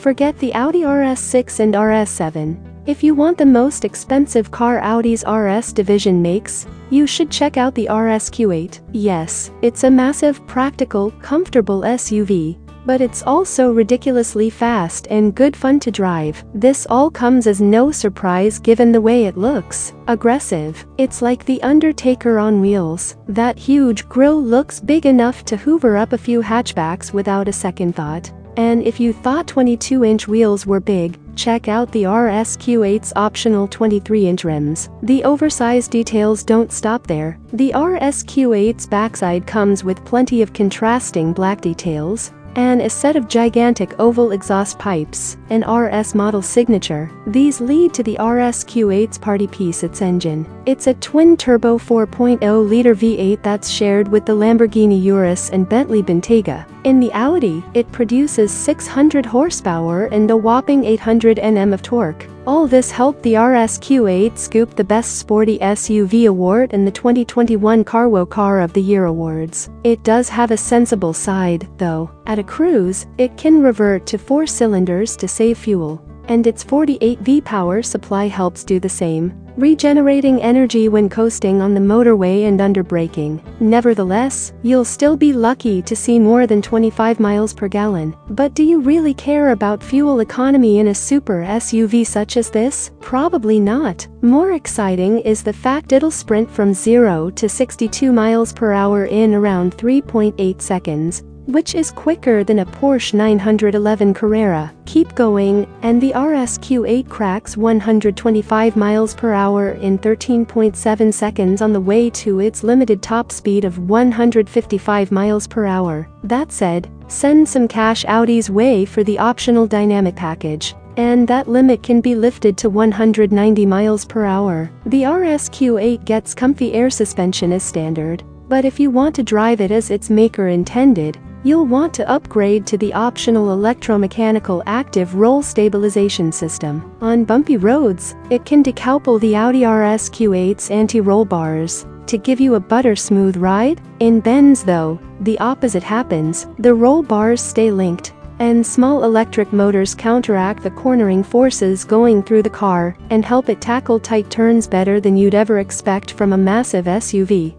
Forget the Audi RS6 and RS7. If you want the most expensive car Audi's RS division makes, you should check out the RS Q8. Yes, it's a massive, practical, comfortable SUV, but it's also ridiculously fast and good fun to drive. This all comes as no surprise given the way it looks. Aggressive. It's like the Undertaker on wheels. That huge grille looks big enough to hoover up a few hatchbacks without a second thought. And if you thought 22-inch wheels were big, check out the RS Q8's optional 23-inch rims. The oversized details don't stop there. The RS Q8's backside comes with plenty of contrasting black details, and a set of gigantic oval exhaust pipes, an RS model signature. These lead to the RS Q8's party piece, its engine. It's a twin-turbo 4.0-liter V8 that's shared with the Lamborghini Urus and Bentley Bentayga. In the Audi, it produces 600 horsepower and a whopping 800 Nm of torque. All this helped the RS Q8 scoop the Best Sporty SUV award and the 2021 Carwow Car of the Year awards. It does have a sensible side, though. At a cruise, it can revert to 4 cylinders to save fuel, and its 48V power supply helps do the same, regenerating energy when coasting on the motorway and under braking. Nevertheless, you'll still be lucky to see more than 25 miles per gallon. But do you really care about fuel economy in a super SUV such as this? Probably not. More exciting is the fact it'll sprint from 0 to 62 miles per hour in around 3.8 seconds. Which is quicker than a Porsche 911 Carrera. Keep going, and the RS Q8 cracks 125 miles per hour in 13.7 seconds on the way to its limited top speed of 155 miles per hour. That said, send some cash Audi's way for the optional dynamic package, and that limit can be lifted to 190 miles per hour. The RS Q8 gets comfy air suspension as standard, but if you want to drive it as its maker intended, you'll want to upgrade to the optional electromechanical active roll stabilization system. On bumpy roads, it can decouple the Audi RS Q8's anti-roll bars to give you a butter-smooth ride. In bends, though, the opposite happens. The roll bars stay linked, and small electric motors counteract the cornering forces going through the car and help it tackle tight turns better than you'd ever expect from a massive SUV.